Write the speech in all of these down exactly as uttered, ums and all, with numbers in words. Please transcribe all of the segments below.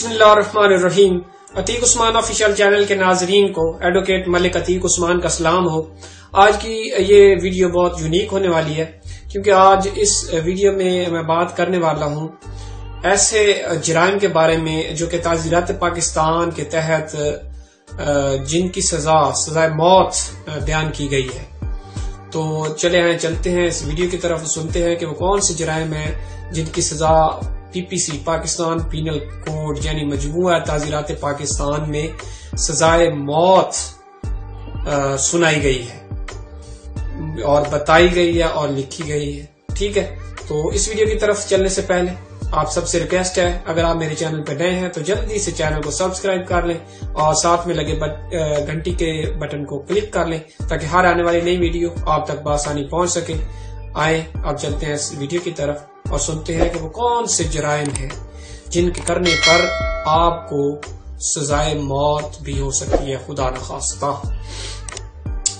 बिस्मिल्लाहिर्रहमानिर्रहीम। Atiq Usman official channel के नाजरीन को एडवोकेट मलिक अतीक उस्मान का सलाम हो। आज की ये वीडियो बहुत यूनिक होने वाली है क्योंकि आज इस वीडियो में मैं बात करने वाला हूँ ऐसे जराइम के बारे में जो कि ताज़ीरात पाकिस्तान के तहत जिनकी सजा सजा मौत बयान की गई है। तो चले आए चलते हैं इस वीडियो की तरफ, सुनते हैं कि वो कौन से जराइम है जिनकी सजा पीपीसी पाकिस्तान पीनल कोड यानी मजमूआ ताज़ीरात पाकिस्तान में सजाए मौत आ, सुनाई गई है और बताई गई है और लिखी गई है। ठीक है, तो इस वीडियो की तरफ चलने से पहले आप सबसे रिक्वेस्ट है, अगर आप मेरे चैनल पर नए हैं तो जल्दी से चैनल को सब्सक्राइब कर लें और साथ में लगे घंटी के बटन को क्लिक कर लें ताकि हर आने वाली नई वीडियो आप तक बआसानी पहुंच सके। आए आप चलते हैं इस वीडियो की तरफ और सुनते हैं कि वो कौन से जराइम हैं जिनके करने पर आपको सजाए मौत भी हो सकती है, खुदा न खास्ता।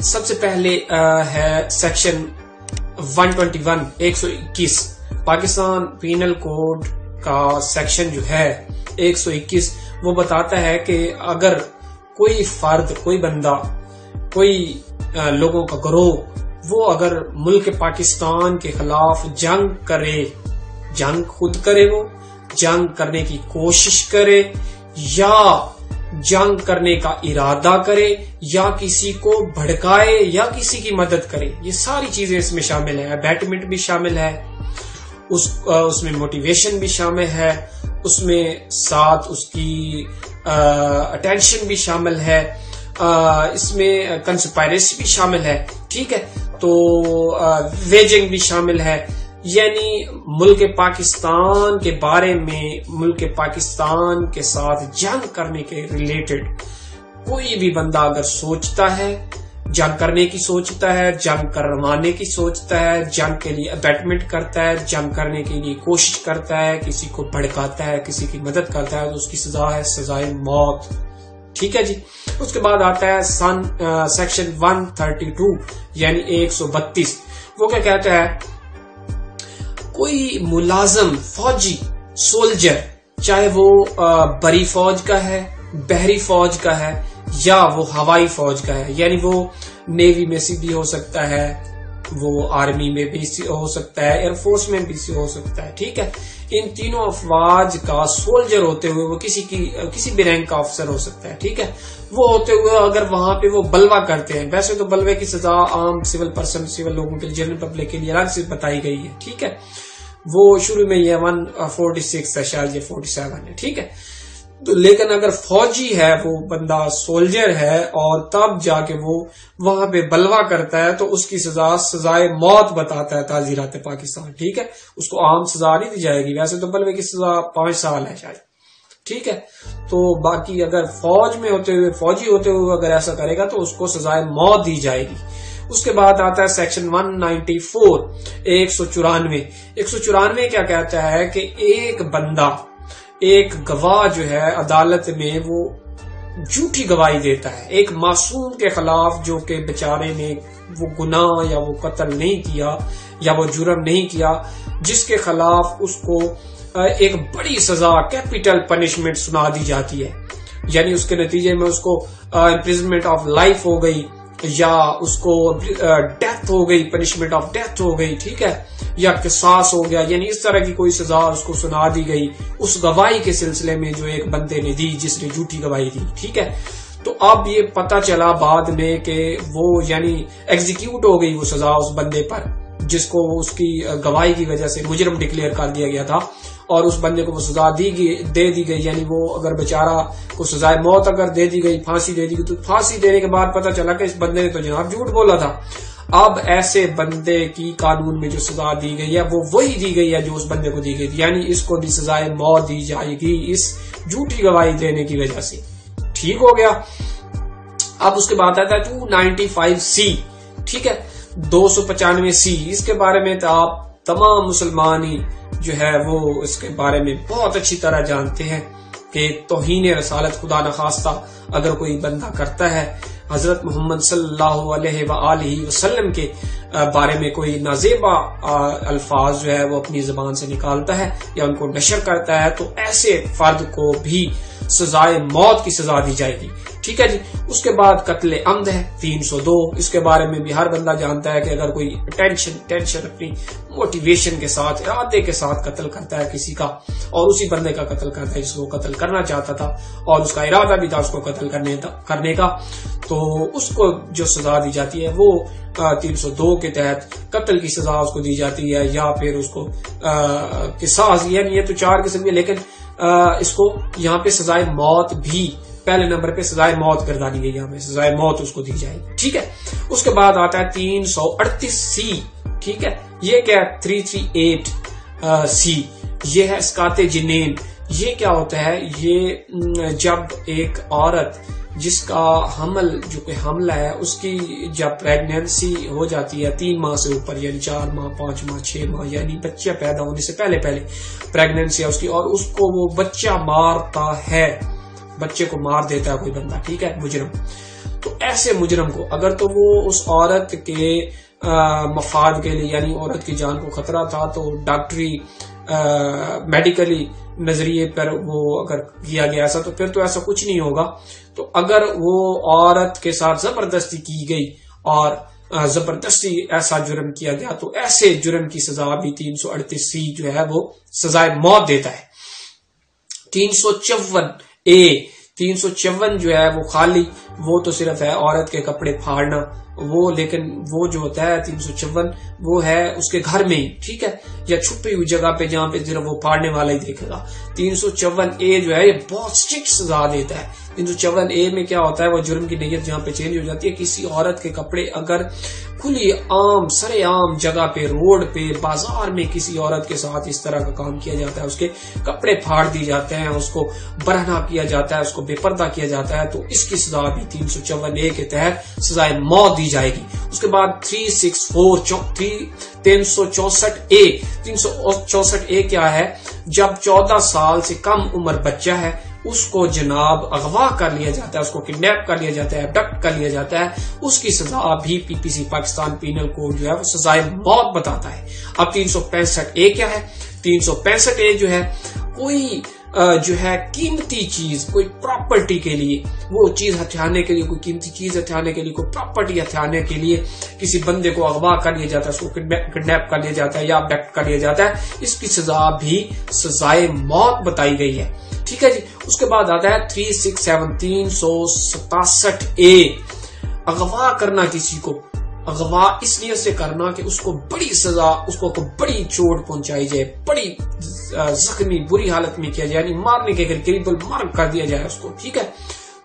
सबसे पहले आ, है सेक्शन वन टू वन एक सौ इक्कीस पाकिस्तान पीनल कोड का सेक्शन जो है एक सौ इक्कीस, वो बताता है कि अगर कोई फर्द, कोई बंदा, कोई आ, लोगों का ग्रोह वो अगर मुल्क पाकिस्तान के खिलाफ जंग करे, जंग खुद करे, वो जंग करने की कोशिश करे या जंग करने का इरादा करे या किसी को भड़काए या किसी की मदद करे, ये सारी चीजें इसमें शामिल है। अबैटमेंट भी शामिल है, उस उसमें मोटिवेशन भी शामिल है, उसमें साथ उसकी अटेंशन भी शामिल है, आ, इसमें कंस्पायरेसी भी शामिल है। ठीक है, तो वेजिंग भी शामिल है, यानी मुल्क पाकिस्तान के बारे में, मुल्क पाकिस्तान के साथ जंग करने के रिलेटेड कोई भी बंदा अगर सोचता है, जंग करने की सोचता है, जंग करवाने की सोचता है, जंग के लिए अबैटमेंट करता है, जंग करने के लिए कोशिश करता है, किसी को भड़काता है, किसी की मदद करता है, तो उसकी सजा है सजाए मौत। ठीक है जी। उसके बाद आता है सन आ, सेक्शन एक सौ बत्तीस यानी एक सौ बत्तीस, वो क्या कहता है, कोई मुलाजम फौजी सोल्जर, चाहे वो आ, बरी फौज का है, बहरी फौज का है या वो हवाई फौज का है, यानी वो नेवी में भी हो सकता है, वो आर्मी में भी हो सकता है, एयरफोर्स में भी हो सकता है। ठीक है, इन तीनों अफवाज का सोल्जर होते हुए वो किसी की किसी भी रैंक का अफसर हो सकता है। ठीक है, वो होते हुए अगर वहां पे वो बलवा करते हैं, वैसे तो बलवे की सजा आम सिविल पर्सन, सिविल लोगों के लिए, जनरल पब्लिक के लिए अलग से बताई गई है। ठीक है, वो शुरू में यह वन फोर्टी सिक्स है, शायद ये फोर्टी सेवन है। ठीक है, तो लेकिन अगर फौजी है, वो बंदा सोल्जर है और तब जाके वो वहां पे बलवा करता है तो उसकी सजा सजाए मौत बताता है ताज़ीरात पाकिस्तान। ठीक है, उसको आम सजा नहीं दी जाएगी, वैसे तो बलवे की सजा पांच साल है शायद। ठीक है, तो बाकी अगर फौज में होते हुए, फौजी होते हुए अगर ऐसा करेगा तो उसको सजाए मौत दी जाएगी। उसके बाद आता है सेक्शन एक सौ चौरानवे एक सौ चौरानवे एक सौ चौरानवे क्या कहता है कि एक बंदा, एक गवाह जो है अदालत में वो झूठी गवाही देता है एक मासूम के खिलाफ जो के बेचारे ने वो गुनाह या वो कत्ल नहीं किया या वो जुर्म नहीं किया, जिसके खिलाफ उसको एक बड़ी सजा, कैपिटल पनिशमेंट सुना दी जाती है, यानी उसके नतीजे में उसको इम्प्रिजनमेंट ऑफ लाइफ हो गई या उसको डेथ हो गई, पनिशमेंट ऑफ डेथ हो गई। ठीक है, या किसास हो गया, यानी इस तरह की कोई सजा उसको सुना दी गई उस गवाही के सिलसिले में जो एक बंदे ने दी, जिसने झूठी गवाही दी। ठीक है, तो अब ये पता चला बाद में कि वो यानी एग्जीक्यूट हो गई वो सजा उस बंदे पर जिसको उसकी गवाही की वजह से मुजरिम डिक्लेयर कर दिया गया था और उस बंदे को वो सजा दी गई, दे दी गई, यानी वो अगर बेचारा को सजाए मौत अगर दे दी गई, फांसी दे दी गई, तो फांसी देने के बाद पता चला कि इस बंदे ने तो जनाब झूठ बोला था। अब ऐसे बंदे की कानून में जो सजा दी गई है वो वही दी गई है जो उस बंदे को दी गई थी, यानी इसको भी सजाए मौत दी जाएगी इस झूठी गवाही देने की वजह से। ठीक हो गया। अब उसके बाद आता है टू नाइन्टी फाइव सी। ठीक है, दो सौ पचानवे सी, इसके बारे में तो आप तमाम मुसलमान ही जो है वो इसके बारे में बहुत अच्छी तरह जानते हैं कि तौहीन रसालत खुदा न खास्ता अगर कोई बंदा करता है हजरत मोहम्मद सल्लल्लाहु अलैहि वआलिहि वसल्लम के बारे में कोई नाजेबा अल्फाज जो है वो अपनी जबान से निकालता है या उनको नशर करता है तो ऐसे फर्द को भी सजाए मौत की सजा दी जाएगी। ठीक है जी। उसके बाद कत्ले अम्द है तीन सौ दो, इसके बारे में भी हर बंदा जानता है कि अगर कोई टेंशन टेंशन अपनी मोटिवेशन के साथ इरादे के साथ कत्ल करता है किसी का और उसी बंदे का कत्ल करता है जिसको कत्ल करना चाहता था और उसका इरादा भी था उसको कत्ल करने करने का, तो उसको जो सजा दी जाती है वो तीन सौ दो के तहत कत्ल की सजा उसको दी जाती है या फिर उसको किसास, यानी ये तो चार किस्म है लेकिन आ, इसको यहाँ पे सजाए मौत भी पहले नंबर पे सजाए मौत करदानी गई, यहाँ पे सजाए मौत उसको दी जाएगी। ठीक है। उसके बाद आता है तीन सौ अड़तीस सी। ठीक है, ये क्या है? तीन सौ अड़तीस सी ये है इसकाते जिनेन। ये क्या होता है? ये जब एक औरत जिसका हमल जो कि हमला है उसकी जब प्रेगनेंसी हो जाती है तीन माह से ऊपर, यानी चार माह पांच माह छह माह, यानी बच्चा पैदा होने से पहले पहले प्रेगनेंसी है उसकी और उसको वो बच्चा मारता है, बच्चे को मार देता है कोई बंदा, ठीक है, मुजरम, तो ऐसे मुजरम को अगर तो वो उस औरत के आ, मफाद के लिए यानी औरत की जान को खतरा था तो डॉक्टरी मेडिकली नजरिए पर वो अगर किया गया ऐसा तो फिर तो ऐसा कुछ नहीं होगा। तो अगर वो औरत के साथ जबरदस्ती की गई और जबरदस्ती ऐसा जुर्म किया गया तो ऐसे जुर्म की सजा भी तीन सौ अड़तीस सी जो है वो सजाए मौत देता है। तीन सौ चौवन ए तीन सौ चौवन जो है वो खाली वो तो सिर्फ है औरत के कपड़े फाड़ना वो, लेकिन वो जो होता है तीन सौ चौवन वो है उसके घर में ही, ठीक है, या छुपी हुई जगह पे जहाँ पे सिर्फ वो फाड़ने वाला ही देखेगा। तीन सौ चौवन ए जो है ये बहुत स्ट्रिक्ट सजा देता है। तीन सौ चौवन ए में क्या होता है? वो जुर्म की नीयत जहाँ पे चेंज हो जाती है। किसी औरत के कपड़े अगर खुली आम सरे आम जगह पे रोड पे बाजार में किसी औरत के साथ इस तरह का काम किया जाता है, उसके कपड़े फाड़ दिए जाते हैं, उसको बरहना किया जाता है, उसको बेपर्दा किया जाता है, तो इसकी सजा भी तीन सौ चौवन ए के तहत सजाए मौत दी जाएगी। उसके बाद थ्री सिक्स फोर तीन सौ चौसठ ए तीन सौ चौसठ ए क्या है? जब चौदह साल से कम उम्र बच्चा है उसको जनाब अगवा कर लिया जाता है, उसको किडनैप कर लिया जाता है, अबडक्ट कर लिया जाता है, उसकी सजा भी पीपीसी पाकिस्तान पीनल कोड जो है वो सजाए मौत बताता है। अब तीन सौ पैंसठ ए क्या है? तीन सौ पैंसठ ए जो है कोई जो है कीमती चीज कोई प्रॉपर्टी के लिए वो चीज हथियाने के लिए कोई कीमती चीज हथियाने के लिए कोई प्रॉपर्टी हथियाने के लिए किसी बंदे को अगवा कर लिया जाता है, उसको किडनैप कर लिया जाता है या अबडक्ट कर लिया जाता है, इसकी सजा भी सजाए मौत बताई गई है। ठीक है जी। उसके बाद आता है थ्री सिक्स सेवन तीन सौ सतासठ ए अगवा करना। किसी को अगवा इसलिए से करना कि उसको बड़ी सजा उसको को बड़ी चोट पहुंचाई जाए, बड़ी जख्मी बुरी हालत में किया जाए, यानी मारने के करीब मार्ग कर दिया जाए उसको। ठीक है,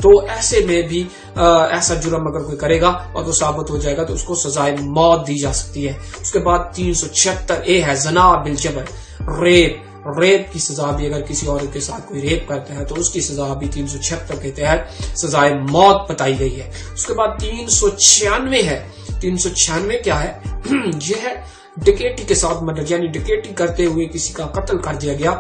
तो ऐसे में भी आ, ऐसा जुर्म अगर कोई करेगा और वो साबित हो जाएगा तो उसको सजाए मौत दी जा सकती है। उसके बाद तीन सौ छिहत्तर ए है जना बिल जबर, रेप रेप की सजा भी अगर किसी औरत के साथ कोई रेप करता है तो उसकी सजा भी तीन सौ छिहत्तर के तहत सजाए मौत बताई गई है। उसके बाद तीन सौ छियानवे है तीन सौ छियानवे क्या है? यह है डकैती के साथ मर्डर, यानी डकैती करते हुए किसी का कत्ल कर दिया गया,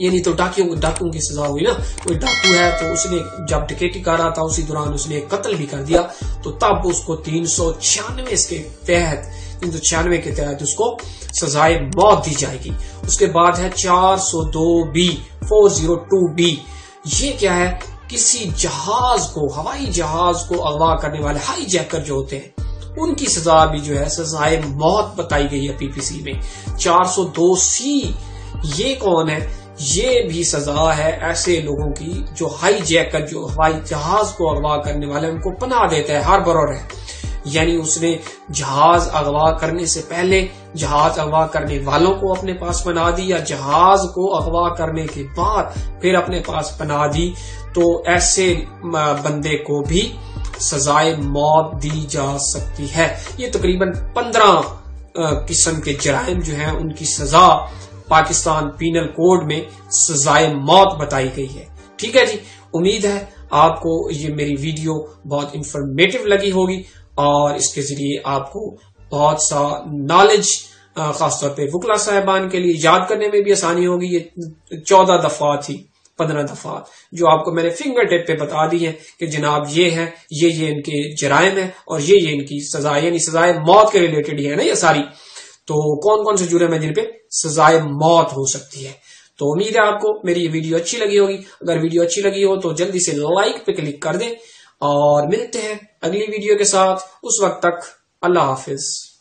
यानी तो डाकियों डाकुओं की सजा हुई ना, कोई डाकू है तो उसने जब डकैती कर रहा था उसी दौरान उसने कत्ल भी कर दिया तो तब उसको तीन सौ छियानवे इसके तहत तीन सौ छियानवे के तहत उसको सजाए मौत दी जाएगी। उसके बाद है चार सौ दो B four zero two B ये क्या है? किसी जहाज को हवाई जहाज को अगवा करने वाले हाई जैकर जो होते हैं उनकी सजा भी जो है सजाए मौत बताई गई है पीपीसी में। चार सौ दो सी ये कौन है? ये भी सजा है ऐसे लोगों की जो हाई जैकर जो हवाई जहाज को अगवा करने वाले उनको पनाह देता है, हार्बरर है, यानी उसने जहाज अगवा करने से पहले जहाज अगवा करने वालों को अपने पास पनाह दी या जहाज को अगवा करने के बाद फिर अपने पास पनाह दी, तो ऐसे बंदे को भी सजाए मौत दी जा सकती है। ये तकरीबन पंद्रह किस्म के जराइम जो हैं उनकी सजा पाकिस्तान पीनल कोड में सजाए मौत बताई गई है। ठीक है जी। उम्मीद है आपको ये मेरी वीडियो बहुत इंफॉर्मेटिव लगी होगी और इसके जरिए आपको बहुत सा नॉलेज खासतौर पे वुकला साहिबान के लिए याद करने में भी आसानी होगी। ये चौदह दफा थी पंद्रह दफा जो आपको मैंने फिंगर टिप पे बता दी है कि जनाब ये है, ये ये इनके जराइम है और ये ये इनकी सजा, यानी सजाए मौत के रिलेटेड है ना ये सारी। तो कौन कौन से जुर्म है जिन पे सजाए मौत हो सकती है। तो उम्मीद है आपको मेरी ये वीडियो अच्छी लगी होगी। अगर वीडियो अच्छी लगी हो तो जल्दी से लाइक पे क्लिक कर दें और मिलते हैं अगली वीडियो के साथ। उस वक्त तक अल्लाह हाफिज।